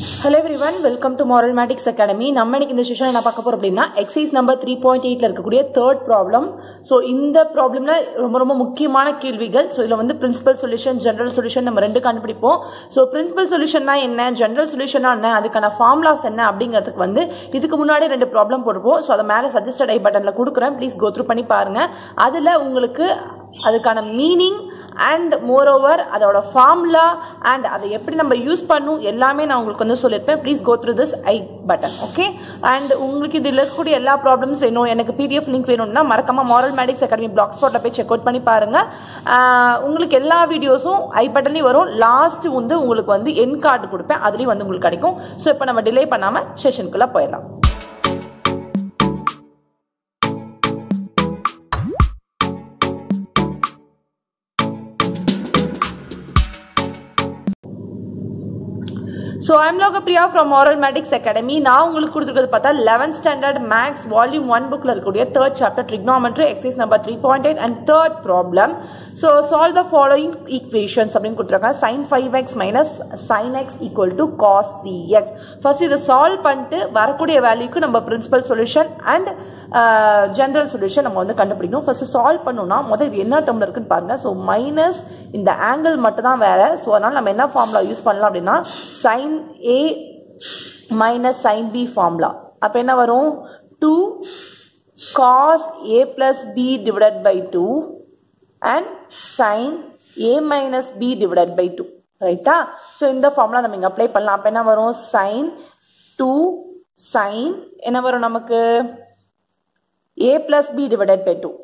Hello everyone welcome to MarvelMatix Academy நம்ம இன்னைக்கு இந்த செஷன்ல நான் பார்க்க போறோம் அப்படினா एक्सरसाइज நம்பர் 3.8 ல இருக்கக்கூடிய थर्ड प्रॉब्लम சோ இந்த ப்ராப்ளம்ல ரொம்ப ரொம்ப முக்கியமான கேள்விகள் சோ இதுல வந்து பிரின்சிபல் சொல்யூஷன் ஜெனரல் சொல்யூஷன் நம்ம ரெண்டு கண்டுபிடிப்போம் சோ பிரின்சிபல் சொல்யூஷன்னா என்ன ஜெனரல் சொல்யூஷன்னா என்ன அதுக்கான ஃபார்முலாஸ் என்ன அப்படிங்கிறதுக்கு வந்து இதுக்கு முன்னாடி ரெண்டு ப்ராப்ளம் போடுவோம் சோ அத மேல சஜஸ்டட் ஐ பட்டன்ல கொடுக்கிறேன் ப்ளீஸ் கோ த்ரூ பண்ணி பாருங்க அதுல உங்களுக்கு அதுக்கான மீனிங் and moreover அதோட formula and அதை எப்படி நம்ம யூஸ் பண்ணனும் எல்லாமே நான் உங்களுக்கு வந்து சொல்லிருப்பேன் please go through this i button okay and உங்களுக்கு இதுல இருக்கக்கூடிய எல்லா problems வேணும் எனக்கு pdf link வேணும்னா மறக்காம MarvelMatix Academy blogspot ல போய் check out பண்ணி பாருங்க உங்களுக்கு எல்லா வீடியோஸும் i buttonலயே வரும் last வந்து உங்களுக்கு வந்து end card கொடுப்பேன் அதுலயே வந்து உங்களுக்கு கிடைக்கும் சோ இப்போ நம்ம delay பண்ணாம செஷனுக்குள்ள போயிரலாம் So I'm Logapriya from MarvelMatix Academy. நான் உங்களுக்கு கொடுத்திருக்கிறது பார்த்தா 11th standard maths volume 1 bookல இருக்கக்கூடிய 3rd chapter trigonometry exercise number 3.8 and third problem. So solve the following equations அப்படினு கொடுத்திருக்காங்க sin 5x minus sin x equal to cos 3x. First இத solve பண்ணிட்டு வரக்கூடிய வேல்யூக்கு நம்ம principal solution and general solution நம்ம வந்து கண்டுபிடிக்கணும். First solve பண்ணனும்னா முத இது என்ன டெர்ம்ல இருக்குன்னு பாருங்க. So minus இந்த angle மட்டும் தான் வேற. So அதனால நம்ம என்ன ஃபார்முலா யூஸ் பண்ணலாம் அப்படினா sin a minus sin b formula அப்ப என்ன வரும் 2 cos a plus b divided by 2 and sin a minus b divided by 2 ரைட்டா சோ இந்த ஃபார்முலா நம்ம இங்க அப்ளை பண்ணலாம் அப்ப என்ன வரும் sin 2 sin என்ன வரும் நமக்கு a plus b divided by 2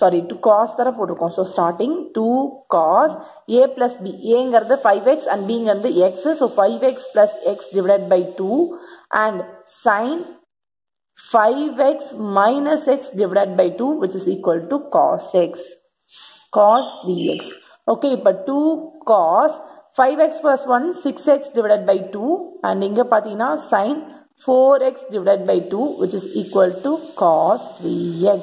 sorry 2 cos தர போட்டுருக்கோம் so starting 2 cos a plus b a ங்கிறது 5x and b ங்கிறது x so 5x plus x divided by 2 and sin 5x minus x divided by 2 which is equal to cos x cos 3x okay இப்ப 2 cos 5x plus 1 6x divided by 2 and இங்க பாத்தீங்கன்னா sin 4x divided by 2 which is equal to cos 3x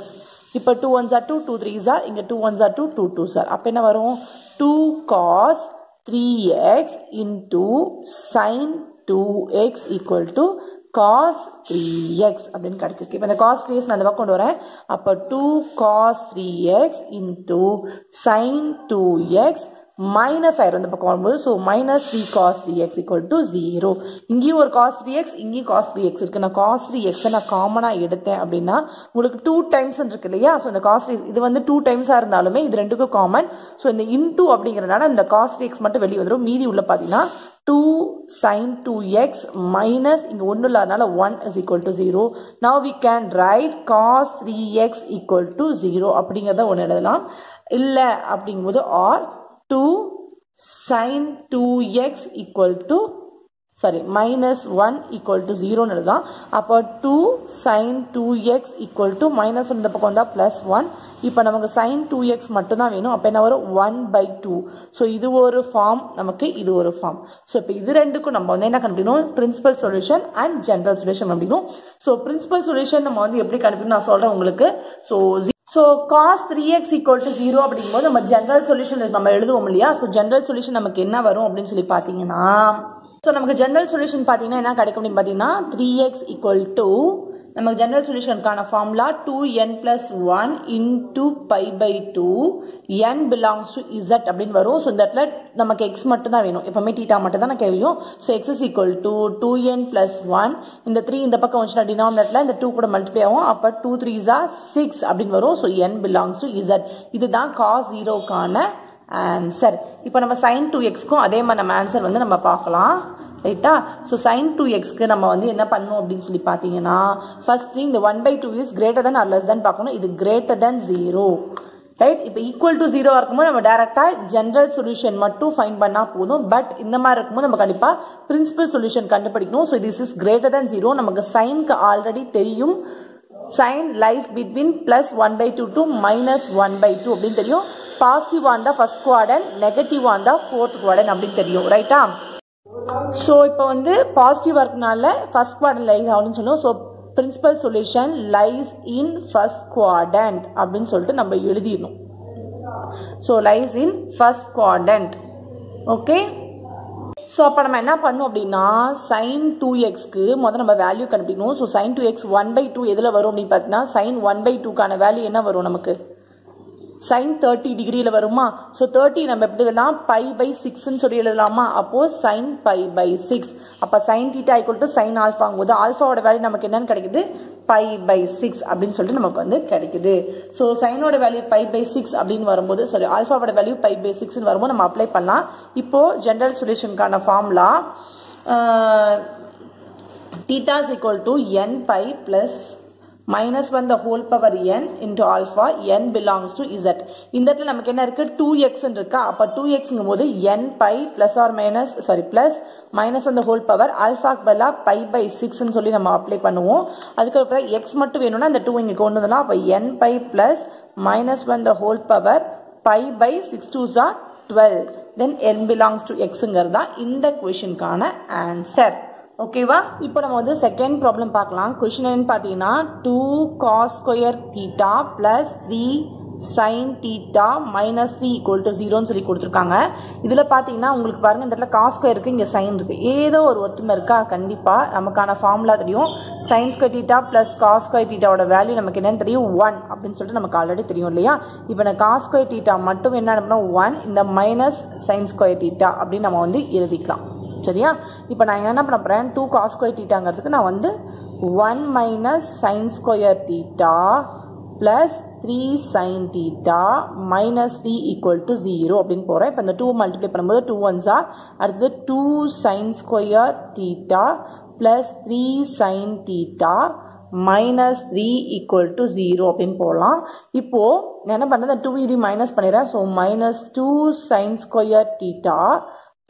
இப்ப 2 1s are 2 2 3s are இங்க 2 1s are 2 2 2s are அப்ப என்ன வரும் 2 cos 3x into sin 2x equal to cos 3x அப்படினு கிடைச்சிருக்கு இப்ப இந்த cos 3x நான் இந்த பக்கம் கொண்டு வரேன் அப்ப 2 cos 3x into sin 2x minus ஆயிரும் இந்த பக்கம் வரும்போது so minus 3 cos 3x equal to 0 இங்கேயும் ஒரு cos 3x இங்கேயும் cos 3x இருக்கு நான் cos 3x நான் காமனா எடுத்தேன் அப்படின்னா உங்களுக்கு 2 டைம்ஸ் இருக்கு இல்லையா so இந்த cos 3 இது வந்து 2 டைம்ஸா இருந்தாலுமே இது ரெண்டுக்கும் காமன் so இந்த into அப்படிங்கறனால இந்த cos 3x மட்டும் வெளிய வந்துரும் மீதி உள்ள பாத்தீங்கன்னா 2 sin 2x minus இங்க ஒண்ணு இல்லாதனால 1 is equal to 0 now we can write cos 3x equal to 0 அப்படிங்கறத ஒண்ணு எழுதலாம் இல்ல அப்படிங்கும்போது or 2 sin 2x equal to sorry minus 1 equal to 0 நடுதான் அப்போ 2 sin 2x equal to minus 1 இந்தப்பக்கு வந்தா plus 1 இப்ப நமக்கு sin 2x மட்டுதான் வேணும் அப்ப என்ன வரும் 1 by 2 so இது ஒரு form நமக்கு இது ஒரு form so இப்ப இது ரெண்டுக்கு நம்ம வந்து என்ன கண்டுபிடிக்கணும் principal solution and general solution கண்டுபிடிக்கணும் so principal solution நம்ம வந்து எப்படி கண்டுபிடிக்கணும் நான் சொல்றேன் உங்களுக்கு so so cos 3x equal to 0 அப்படிங்கும்போது நம்ம ஜெனரல் சொல்யூஷன் நம்ம எழுதுவோம் இல்லையா so ஜெனரல் சொல்யூஷன் நமக்கு என்ன வரும் அப்படினு சொல்லி பாத்தீங்கன்னா so நமக்கு ஜெனரல் சொல்யூஷன் பாத்தீங்கன்னா என்ன கிடைக்கும் அப்படி பாத்தீங்கன்னா 3x equal to நமக்கு ஜெனரல் சொல்யூஷனுக்கான formula 2n plus 1 into pi by 2 n belongs to z அப்படினு வரும் so இந்த இடத்துல நமக்கு x மட்டும் தான் வேணும் எப்பவுமே θ மட்டும் தான் கேவியும் so x is equal to 2n plus 1 இந்த 3 இந்த பக்கம் வந்துச்சுனா டினாமினேட்டர்ல இந்த 2 கூட மல்டிப்ளை ஆகும் அப்ப 2 3s are 6 அப்படினு வரும் so n belongs to z இதுதான் cos 0 கான answer இப்போ நம்ம sin 2x க்கு அதே மாதிரி நம்ம ஆன்சர் வந்து நம்ம பார்க்கலாம் ரைட்டா சோ sin 2x க்கு நம்ம வந்து என்ன பண்ணனும் அப்படினு சொல்லி பாத்தீங்கன்னா ஃபர்ஸ்ட் இந்த 1/2 is greater than or less than பார்க்கணும் இது greater than 0 ரைட் இப்போ equal to 0 இருக்கும்போது நம்ம डायरेक्टली ஜெனரல் சொல்யூஷன் மட்டும் ஃபைண்ட் பண்ணா போதும் பட் இந்த மாதிரி இருக்கும்போது நம்ம கண்டிப்பா பிரின்சிபல் சொல்யூஷன் கண்டுபிடிக்கணும் so this is greater than 0 நமக்கு sin க்கு ஆல்ரெடி தெரியும் sin lies between +1/2 to -1/2 அப்படி தெரியும் positive on the first quadrant negative on the fourth quadrant அப்படி தெரியும் ரைட்டா சோ இப்போ வந்து பாசிட்டிவ் இருக்கனால ஃபர்ஸ்ட் குவாட்ரண்ட் லைஸ் ஆகும்னு சொல்லுவோம் so principal solution lies in first quadrant அப்படினு சொல்லிட்டு நம்ம எழுதிடணும் so lies in first quadrant okay So, அப்போ நம்ம என்ன பண்ணணும் அப்படின்னா sin 2x க்கு முதல்ல நம்ம வேல்யூ கண்டுபிடிக்கணும். ஸோ sin 2x 1/2 எதில் வரும் அப்படின்னு பார்த்தீங்கன்னா sin 1/2க்கான வேல்யூ என்ன வரும் நமக்கு sin 30 டிகிரியில் வருமா? ஸோ 30 நம்ம எப்படி எழுதலாம், π/6ன்னு சொல்லி எழுதலாமா? அப்போது sin π/6. அப்போ sin theta = sin ஆல்ஃபாங்கும் போது ஆல்ஃபாவோட வேல்யூ நமக்கு என்னன்னு கிடைக்குது, π/6 அப்படின்னு சொல்லிட்டு நமக்கு வந்து கிடைக்குது. ஸோ சைனோட வேல்யூ π/6 அப்படின்னு வரும்போது, சாரி ஆல்ஃபாவோட வேல்யூ π/6ன்னு வரும்போது நம்ம அப்ளை பண்ணலாம். இப்போது ஜென்ரல் சொல்யூஷனுக்கான formula theta -1/n into alpha, n belongs to z. இந்த இடத்துல நமக்கு என்ன இருக்கு, 2x இருக்கா? அப்போ 2xங்கும் போது n pi plus or minus, sorry plus minus -1/2 ஆல்ஃபாக்கு பதிலா π/6ன்னு சொல்லி நம்ம அப்ளை பண்ணுவோம். அதுக்கப்புறம் x மட்டும் வேணும்னா அந்த 2 இங்கே கொண்டு வந்தோம்னா அப்போ n pi plus -1/2 π/6 2 is 12, then n belongs to xங்கிறது தான் இந்த கொஷனுக்கான ஆன்சர். ஓகேவா, இப்போ நம்ம வந்து செகண்ட் ப்ராப்ளம் பார்க்கலாம். கொஷின் என்னன்னு பார்த்தீங்கன்னா 2 cos² θ + 3 sin θ -3 = 0ன்னு சொல்லி கொடுத்துருக்காங்க. இதில் பார்த்தீங்கன்னா உங்களுக்கு பாருங்க, இந்த இடத்துல cos² இருக்குது, இங்கே sin இருக்குது. ஏதோ ஒரு ஒற்றுமை இருக்கா? கண்டிப்பாக நமக்கான ஃபார்முலா தெரியும். sin² θ + cos² θ-ஓட வேல்யூ நமக்கு என்னன்னு தெரியும், 1 அப்படின்னு சொல்லிட்டு நமக்கு ஆல்ரெடி தெரியும் இல்லையா? இப்போ நான் cos² θ மட்டும் என்ன பண்ணோம்னா 1, இந்த மைனஸ் sin² θ அப்படின்னு நம்ம வந்து எழுதிக்கலாம். சரியா? இப்போ நான் என்ன பண்ண போகிறேன், 2 cos² θங்கிறதுக்கு நான் வந்து 1 - sin² θ ப்ளஸ் 3 sin θ -3 = 0 அப்படின்னு போகிறேன். இப்போ இந்த 2 மல்டிப்ளை பண்ணும்போது 2 1s, அடுத்தது 2 sin² θ ப்ளஸ் 3 sin θ -3 = 0 அப்படின்னு போடலாம். இப்போது நான் என்ன பண்ணுறேன், 2 இது மைனஸ் பண்ணிடுறேன். So -2 sin² θ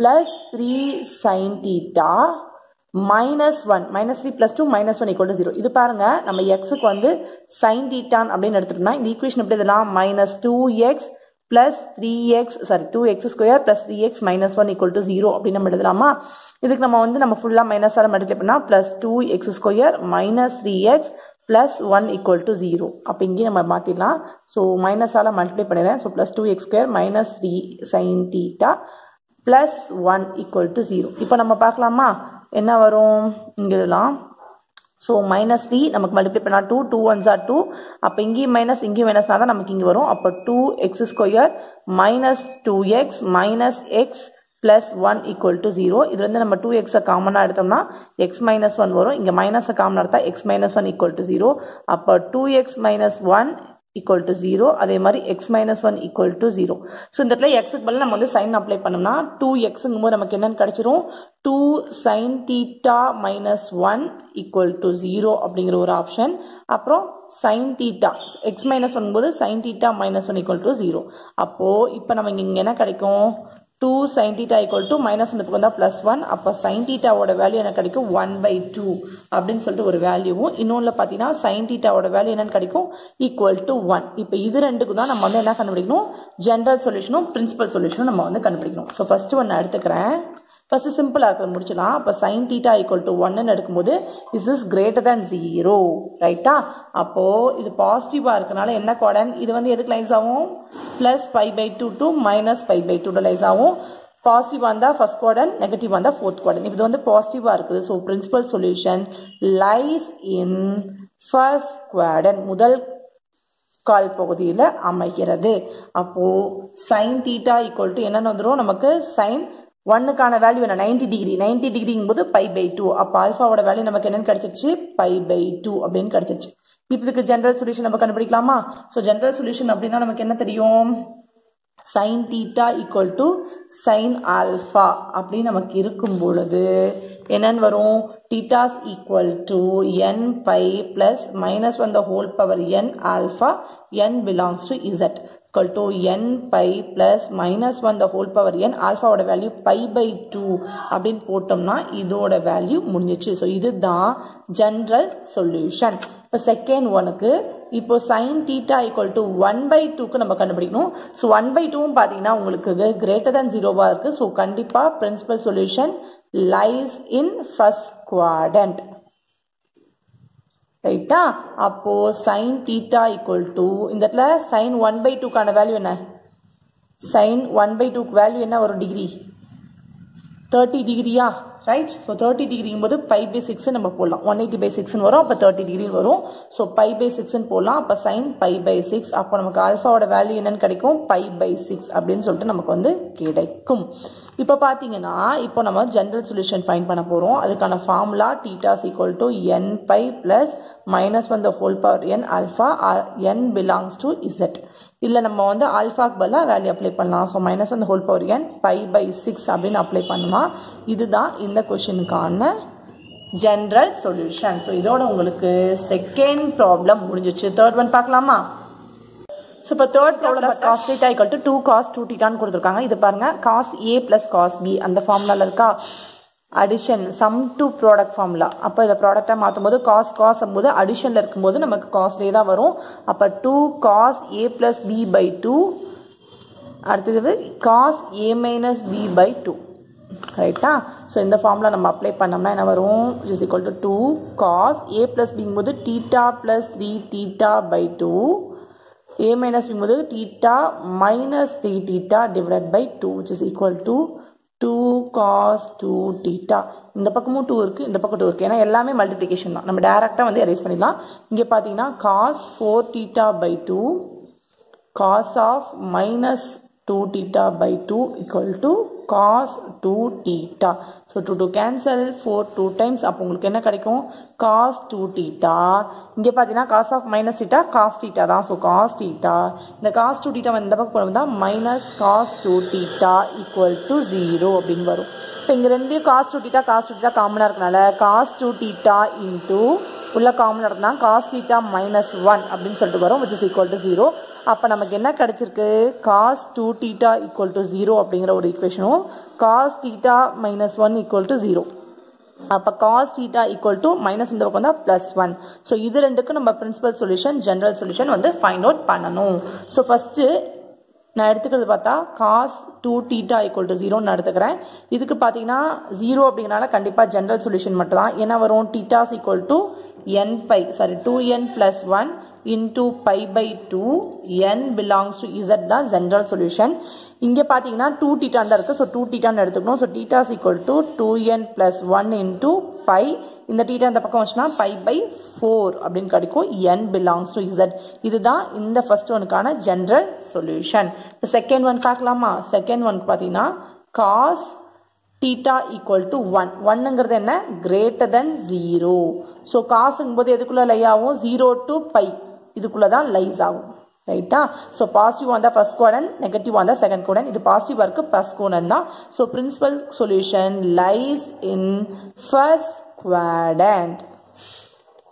plus 3 sin θ -1, -3 + 2 - 1 = 0. இது பாருங்க, நம்ம எக்ஸுக்கு வந்து sin தீட்டான் அப்படின்னு எடுத்துட்டோம்னா இந்த ஈக்குவேஷன் எப்படி எழுதலாம், -2x plus 3x, sorry 2x² plus 3x -1 = 0 அப்படின்னு நம்ம எழுதலாமா? இதுக்கு நம்ம வந்து நம்ம ஃபுல்லாக மைனஸாக மல்டிப்ளை பண்ணால் ப்ளஸ் 2x² -3x ப்ளஸ் 1 = 0. அப்போ இங்கேயும் நம்ம மாற்றிடலாம். ஸோ மைனஸால் மல்டிப்ளை பண்ணிடுறேன். So plus 2x² -3 sin θ plus 1 equal to 0. இப்போ நம்ம பார்க்கலாமா என்ன வரும் இங்கெல்லாம். ஸோ -3 நமக்கு மல்டிப்ளை பண்ணால் 2 2 1s are 2. அப்போ இங்கேயும் மைனஸ் இங்கேயும் மைனஸ்னா தான் நமக்கு இங்கே வரும். அப்போ 2x² -2x -x plus 1 equal to 0. இது வந்து நம்ம 2x காமனாக எடுத்தோம்னா x -1 வரும். இங்கே மைனஸை காமனாக எடுத்தால் x -1 equal to 0. அப்போ 2x - 1 equal to 0. அதே மாதிரி x -1 equal to 0. ஸோ இந்த இடத்துல x க்கு பதில் நம்ம வந்து sin அப்ளை பண்ணோம்னா 2xங்கும் போது நமக்கு என்னன்னு கிடைச்சிரும், 2 sin θ -1 equal to 0 அப்படிங்கிற ஒரு ஆப்ஷன். அப்புறம் sin theta x -1 போது sin theta -1 equal to 0. அப்போது இப்போ நம்ம இங்கே என்ன கிடைக்கும், 2 sin θ = -1க்கு வந்தால் +1. அப்போ sin தீட்டாவோட வேல்யூ என்ன கிடைக்கும், 1/2 அப்படின்னு சொல்லிட்டு ஒரு வேல்யூவும், இன்னொன்று பார்த்தீங்கன்னா sin தீட்டாவோட வேல்யூ என்னன்னு கிடைக்கும், =1. இப்போ இது ரெண்டுக்கும் தான் நம்ம வந்து என்ன கண்டுபிடிக்கணும், ஜென்ரல் சொல்யூஷனும் பிரின்சிபல் சொல்யூஷனும் நம்ம வந்து கண்டுபிடிக்கணும். ஸோ ஃபஸ்ட்டு ஒன்று எடுத்துக்கிறேன், ஃபஸ்ட்டு சிம்பிளாக இருக்க முடிச்சலாம். அப்போ sin theta = 1ன்னு எடுக்கும்போது this is greater than 0, ரைட்டா? அப்போது இது பாசிட்டிவாக இருக்கனால என்ன கோடன், இது வந்து எதுக்கு லைஸ் ஆகும், +π/2 to -π/2 லைஸ் ஆகும். பாசிட்டிவாக இருந்தால் ஃபர்ஸ்ட் கோடன், நெகட்டிவாக இருந்தால் ஃபோர்த் கோடன். இது வந்து பாசிட்டிவாக இருக்குது. So principal solution lies in first quadrant, முதல் கால் பகுதியில் அமைகிறது. அப்போது sin theta என்னென்னு வந்துடும் நமக்கு, sin 1க்கான வேல்யூ என்ன, 90 டிகிரி. 90 டிகிரிங்கும் போது π/2. அப்போ ஆல்ஃபாவோட வேல்யூ நமக்கு என்னென்னு கிடச்சிருச்சு, π/2 அப்படின்னு கிடச்சிருச்சு. இப்போ இதுக்கு ஜென்ரல் சொல்யூஷன் நம்ம கண்டுபிடிக்கலாமா? ஸோ ஜென்ரல் சொல்யூஷன் அப்படின்னா நமக்கு என்ன தெரியும், sin theta sin alpha அப்படின்னு நமக்கு இருக்கும் பொழுது என்னன்னு வரும், theta's n pi plus -1/n alpha, n belongs to z. n pi plus -1/n ஆல்ஃபாவோட வேல்யூ π/2 அப்படின்னு போட்டோம்னா இதோட வேல்யூ முடிஞ்சிச்சு. ஸோ இதுதான் ஜென்ரல் சொல்யூஷன். இப்போ செகண்ட் ஒனுக்கு இப்போ sin theta = 1/2க்கு நம்ம கண்டுபிடிக்கணும். ஸோ 1/2வும் பார்த்தீங்கன்னா உங்களுக்கு greater than 0வாக இருக்குது. ஸோ கண்டிப்பாக principal solution lies in first quadrant. ரைட்டா? அப்போ sin theta இந்த இடத்துல sin 1/2க்கான வேல்யூ என்ன, sin 1/2 வேல்யூ என்ன ஒரு degree, 30 degree right so 30 degree ங்கும்போது pi by 6 நம்ம போடலாம் 180 by 6 னு வரும் அப்ப 30 degree வரும் so pi by 6 னு போடலாம் அப்ப sin pi by 6 அப்ப நமக்கு alpha ஓட வேல்யூ என்னன்னு கிடைக்கும் pi by 6 அப்படினு சொல்லிட்டு நமக்கு வந்து கிடைக்கும் இப்ப பாத்தீங்கன்னா இப்போ நம்ம ஜெனரல் சொல்யூஷன் ஃபைண்ட் பண்ண போறோம் அதுக்கான formula θ = n pi ± 1 the whole power n alpha n belongs to z இல்ல நம்ம வந்து alpha க்கு பதிலா வேல்யூ அப்ளை பண்ணலாம் so minus on the whole power n pi by 6 அப்படினு அப்ளை பண்ணலாம் இதுதான் இந்த क्वेश्चनக்கான ஜெனரல் சொல்யூஷன் so இதோட உங்களுக்கு செகண்ட் ப்ராப்ளம் முடிஞ்சிச்சு थर्ड ஒன் பார்க்கலாமா so for third problem cos theta equal to 2 cos 2 theta ன்னு கொடுத்திருக்காங்க இது பாருங்க cos a plus cos b அந்த ஃபார்முலால இருக்கா addition sum to product formula அப்ப இந்த ப்ராடக்ட்டை மாத்தும்போது cos cos அப்போது additionல இருக்கும்போது நமக்கு cos லே தான் வரும் அப்ப 2 cos a plus b by 2 அடுத்து cos a minus b by 2 ரைட்டா சோ இந்த ஃபார்முலா நம்ம அப்ளை பண்ணோம்னா என்ன வரும் is equal to 2 cos a plus b ங்கும்போது theta plus 3 theta by 2 a minus b ங்கும்போது theta minus 3 theta divided by 2 which is equal to 2 cos 2 theta இந்த பக்கமும் 2 இருக்கு இந்த பக்கம் 2 இருக்கு ஏனா எல்லாமே மல்டிப்ளிகேஷன் தான் நம்ம டைரக்ட்டா வந்து எரேஸ் பண்ணிடலாம் இங்க பாத்தீங்கன்னா cos 4 theta by 2 cos of minus 2 theta by 2 equal to cos 2 theta so 2 to cancel 4 2 times அப்ப உங்களுக்கு என்ன கிடைக்கும் cos 2 theta இங்க பாத்தீங்கன்னா cos of minus theta cos theta தான் so cos theta இந்த cos 2 theta வந்த பக்கம் போறப்ப தான் minus cos 2 theta equal to 0 அப்படினு வரும் இப்போ இங்க ரெண்டு cos 2 theta cos 2 theta காமனா இருக்கனால cos 2 theta into உள்ள காமனா இருந்தா cos theta minus 1 அப்படினு சொல்லிட்டு வரும் which is equal to 0 அப்ப நமக்கு என்ன கிடைச்சிருக்கு cos 2 theta equal to 0 அப்படிங்கற ஒரு ஈக்குவேஷனும் cos theta minus 1 equal to 0 அப்ப cos theta equal to minus இந்த பக்கம் தான் plus 1 சோ இது ரெண்டுக்கு நம்ம பிரின்சிபல் சொல்யூஷன் ஜெனரல் சொல்யூஷன் வந்து ஃபைண்ட் அவுட் பண்ணனும் சோ ஃபர்ஸ்ட் நான் எடுத்துக்கிறது பார்த்தா cos 2 theta equal to 0 நான் எடுத்துக்கறேன் இதுக்கு பாத்தீங்கன்னா 0 அப்படிங்கறனால கண்டிப்பா ஜெனரல் சொல்யூஷன் மட்டும் தான் என்ன வரும் theta equal to n pi sorry 2n plus 1 into pi by 2 n belongs to z the general solution இங்க பாத்தீங்கன்னா 2 theta ண்டா இருக்கு so 2 theta ன்னு எடுத்துக்கணும் so theta is equal to 2n plus 1 into pi இந்த theta அந்த பக்கம் வந்துச்சுனா pi by 4 அப்படினு கிடைக்கும் n belongs to z இதுதான் இந்த first one கான general solution the second one பார்க்கலாமா second one பாத்தீங்கன்னா cos theta equal to 1 1 ங்கிறது என்ன greater than 0 so cos ங்கும்போது எதுக்குள்ள லை ஆகும் 0 to pi இதுக்குள்ள தான் லைஸ் ஆகும் ரைட்டா சோ பாசிட்டிவ் வந்தா ஃபர்ஸ்ட் குவாட்ரண்ட் நெகட்டிவ் வந்தா செகண்ட் குவாட்ரண்ட் இது பாசிட்டிவ் வர்க்கு ஃபர்ஸ்ட் குவாட்ரண்ட் தான் so principal solution lies in first quadrant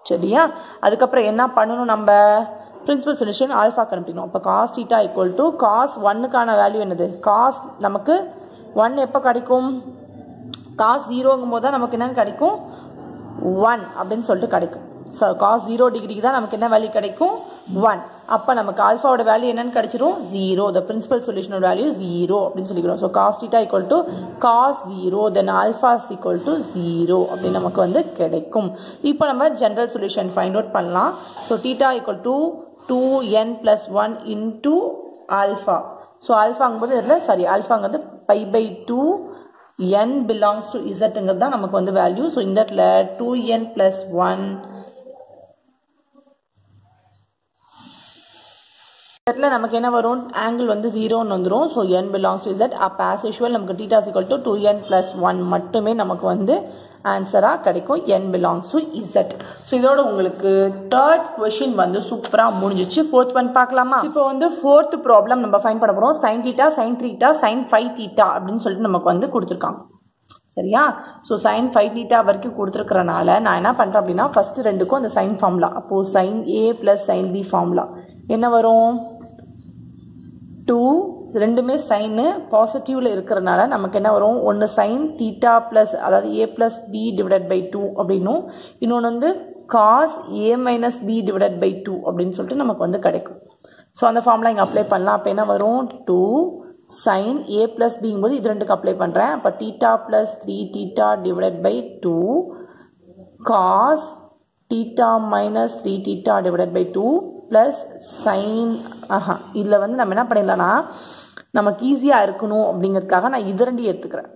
சரியா அதுக்கு அப்புறம் என்ன பண்ணனும் நம்ம பிரின்சிபல் சொல்யூஷன் ஆல்பா கண்டுபிடிக்கணும் அப்ப cos θ = cos 1 க்கான வேல்யூ என்னது cos நமக்கு 1 எப்ப கிடைக்கும் cos 0 ங்கும்போது நமக்கு என்ன கிடைக்கும் 1 அப்படினு சொல்லிட்டு கிடைக்கும் so cos 0 degree தான் நமக்கு என்ன வேல்யூ கிடைக்கும் 1 அப்ப நமக்கு ஆல்பா ஓட வேல்யூ என்னன்னு கிடைச்சிரும் 0 the principal solution ஓட வேல்யூ 0 அப்படினு சொல்லிக்கிறோம் so cos theta = cos 0 then alpha is equal to 0 அப்படி நமக்கு வந்து கிடைக்கும் இப்போ நம்ம ஜெனரல் சொல்யூஷன் ஃபைண்ட் அவுட் பண்ணலாம் so theta = 2n plus 1 into alpha so alpha ங்கும்போது இல்ல sorry alpha ங்கிறது pi by 2 n belongs to z ங்கிறது தான் நமக்கு வந்து வேல்யூ so இந்த இடத்துல 2n plus 1 இதெல்லாம் நமக்கு என்ன வரும் ஆங்கிள் வந்து 0 ன்னு வந்துரும் so n belongs to z அப்ப as usual நமக்கு theta = 2n + 1 மட்டுமே நமக்கு வந்து ஆன்சரா கிடைக்கும் n belongs to z so இதோட உங்களுக்கு थर्ड क्वेश्चन வந்து சூப்பரா முடிஞ்சிச்சு फोर्थ one பார்க்கலாமா இப்போ வந்து फोर्थ problem நம்ம ஃபைண்ட் பண்ணப் போறோம் sin theta sin 3θ sin 5θ அப்படினு சொல்லிட்டு நமக்கு வந்து கொடுத்திருக்காங்க சரியா சோ sin 5θ வர்க்கு கொடுத்திருக்கறனால நான் என்ன பண்றேன் அப்படினா ஃபர்ஸ்ட் ரெண்டுக்கும் அந்த sin ஃபார்முலா அப்போ sin a + sin b formula என்ன வரும் 2 ரெண்டுமே sin பாசிட்டிவ்ல இருக்குறனால நமக்கு என்ன வரும் ஒன்னு sin theta plus அதாவது a plus b divided by 2 அப்படினும் இன்னொன்னு வந்து cos a minus b divided by 2 அப்படினு சொல்லிட்டு நமக்கு வந்து கிடைக்கும் சோ அந்த ஃபார்முலா இங்க அப்ளை பண்ணலாம் அப்ப என்ன வரும் 2 sin a plus b ங்கும்போது இது ரெண்டுக்கு அப்ளை பண்றேன் அப்ப theta plus 3 theta divided by 2 cos theta minus 3 theta divided by 2 plus sin இதுல வந்து நம்ம என்ன பண்ணிடலாம்னா நமக்கு ஈஸியா இருக்கணும் அப்படிங்கிறதுக்காக நான் இது ரெண்டையும் எடுத்துக்கிறேன்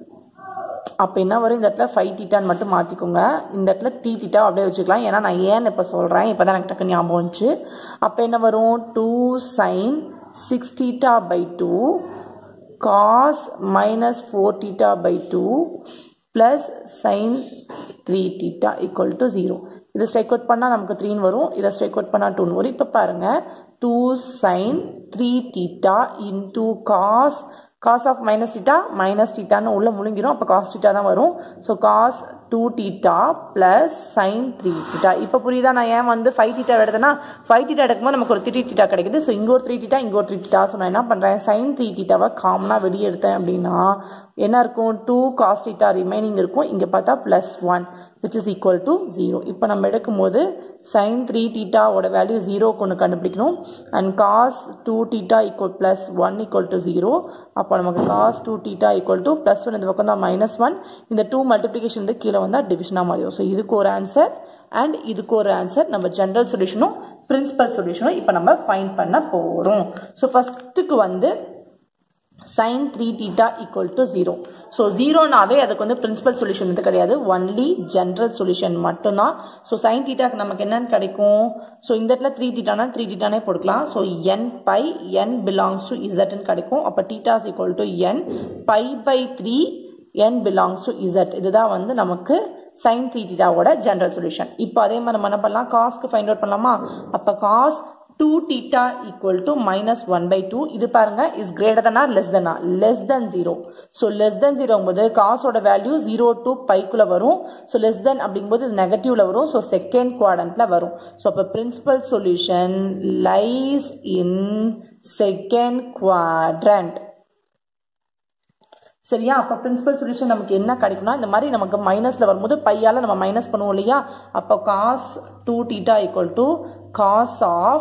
அப்போ என்ன வரும், இந்த இடத்துல ஃபை தீட்டான்னு மட்டும் மாற்றிக்கோங்க. இந்த இடத்துல டி தீட்டா அப்படியே வச்சுக்கலாம், ஏன்னா நான் ஏன்னு இப்போ சொல்கிறேன், இப்போ தான் எனக்கு டக்கு ஞாபகம் வந்துச்சு. அப்போ என்ன வரும், 2 sin 6 theta by 2 cos -4 theta by 2 plus sin 3 theta equal to 0. இதை ஸ்ட்ரைக் அவுட் பண்ணால் நமக்கு 3ன்னு வரும், இதை ஸ்ட்ரைக் அவுட் பண்ணால் 2ன்னு வரும். இப்போ பாருங்கள், 2 sin 3 theta into cos of minus thetaன்னு உள்ள முழுங்கிடும், அப்போ cos theta தான் வரும். So cos 2 theta plus sin 3 theta. இப்போ புரியுதா நான் ஏன் வந்து 5 theta எடுத்தேன்னா, 5 theta எடுக்கும்போது நமக்கு ஒரு 3 theta கிடைக்குது. ஸோ இங்கே ஒரு 3 theta, இங்கே ஒரு 3 theta. ஸோ நான் என்ன பண்ணுறேன், sin 3 thetaவை காமனாக வெளியே எடுத்தேன் அப்படின்னா என்ன இருக்கும், 2 cos theta ரிமைனிங் இருக்கும், இங்கே பார்த்தா +1 which is equal to 0. இப்போ நம்ம எடுக்கும்போது sin 3 theta ஓட வேல்யூ 0 கொண்டு கண்டுபிடிக்கணும், and cos 2 theta equal +1 equal to 0. அப்போ நமக்கு cos 2 theta equal to +1 இந்த பக்கம் தான் -1, இந்த 2 மல்டிப்ளிகேஷன் வந்து கீழே வந்தால் டிவிஷனாக மாறிடும். ஸோ இதுக்கு ஒரு ஆன்சர் அண்ட் இதுக்கு ஒரு ஆன்சர். நம்ம ஜென்ரல் சொல்யூஷனும் பிரின்சிபல் சொல்யூஷனும் இப்போ நம்ம ஃபைண்ட் பண்ண போகிறோம். ஸோ ஃபஸ்ட்டுக்கு வந்து sin 3 theta equal to 0. So 0னாவே அதுக்கு வந்து பிரின்சிபல் சொல்யூஷன் வந்து கிடையாது, ஒன்லி ஜென்ரல் சொல்யூஷன் மட்டும்தான். ஸோ sin தீட்டாக்கு நமக்கு என்னென்னு கிடைக்கும், ஸோ இந்த இடத்துல 3 thetaனா 3 thetaனே போட்டுக்கலாம். So n pi n belongs to zன்னு கிடைக்கும். அப்போ θ = n pi by 3 n belongs to z. இதுதான் வந்து நமக்கு sin 3 தீட்டாவோட ஜென்ரல் சொல்யூஷன். இப்போ அதே மாதிரி நம்ம என்ன பண்ணலாம், காஸ்க்கு ஃபைண்ட் அவுட் பண்ணலாமா. அப்போ cos 2 theta equal to -1 by 2. இது பாருங்க, is greater than or less than, less than 0. so less than 0 போது cos ஓட value 0 to pi குள்ள வரும். so less than அப்படிங்கும் போது நெகட்டிவ்ல வரும், so second quadrantல வரும். so அப்ப principal solution lies in second quadrant. சரியா? அப்போ பிரின்சிபல் சொல்யூஷன் நமக்கு என்ன கிடைக்கும்னா, இந்த மாதிரி நமக்கு மைனஸில் வரும்போது பையால் நம்ம மைனஸ் பண்ணுவோம் இல்லையா. அப்போ cos 2 theta equal to cos of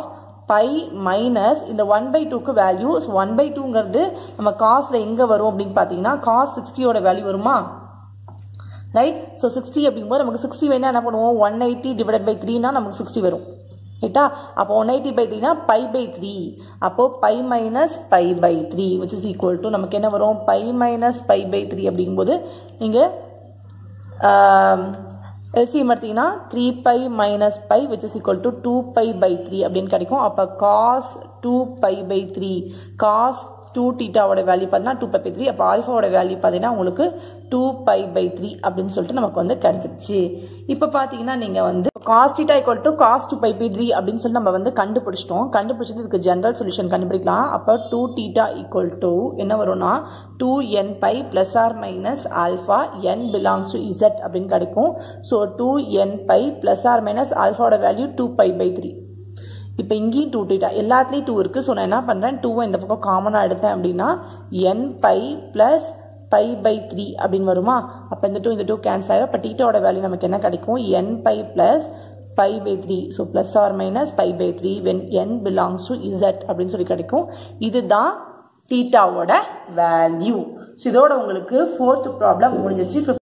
pi minus இந்த 1/2க்கு வேல்யூ. ஸோ 1/2ங்கிறது நம்ம காஸில் எங்கே வரும் அப்படின்னு பார்த்தீங்கன்னா, cos 60 வேல்யூ வருமா, ரைட். ஸோ 60 அப்படிங்கும்போது நமக்கு 60 வேணா என்ன பண்ணுவோம், 180 divided by 3னா நமக்கு 60 வரும், ரைட்டா. அப்போ 180/3னா π/3. அப்போ π - π/3 which is equal to நமக்கு என்ன வரும், π - π/3 அப்படிங்கும்போது நீங்கள் LCM எடுத்தீங்கன்னா 3π - π which is equal to 2π/3 அப்படின்னு கிடைக்கும். அப்போ cos 2π/3, cos 2 thetaவோட வேல்யூ பார்த்தீங்கன்னா 2π/3. அப்போ ஆல்ஃபாவோட வேல்யூ பார்த்தீங்கன்னா உங்களுக்கு 2π/3 அப்படின்னு சொல்லிட்டு நமக்கு வந்து கிடைச்சிருச்சு. இப்போ பார்த்தீங்கன்னா நீங்கள் வந்து cos θ equal to cos 2π/3 அப்படின்னு சொல்லி நம்ம வந்து கண்டுபிடிச்சிட்டோம். கண்டுபிடிச்சது இதுக்கு ஜென்ரல் சொல்யூஷன் கண்டுபிடிக்கலாம். அப்போ 2 theta equal to என்ன வரும்னா 2 nπ ± α n belongs to z அப்படின்னு கிடைக்கும். So 2 nπ ± α value 2π/3. இப்போ இங்கேயும் 2 theta, எல்லாத்துலேயும் 2 இருக்குது. ஸோ நான் என்ன பண்ணுறேன், 2வை இந்த பக்கம் காமனாக எடுத்தேன் அப்படின்னா n π + π/3 அப்படின்னு வருமா. அப்போ இந்த 2 இந்த 2 கேன்சல் ஆகிடும். அப்போ தீட்டாவோட வேல்யூ நமக்கு என்ன கிடைக்கும், n π + π/3. So ± π/3 when n belongs to z அப்படின்னு சொல்லி கிடைக்கும். இதுதான் தீட்டாவோட வேல்யூ. ஸோ இதோட உங்களுக்கு 4th ப்ராப்ளம் முடிஞ்சிச்சு.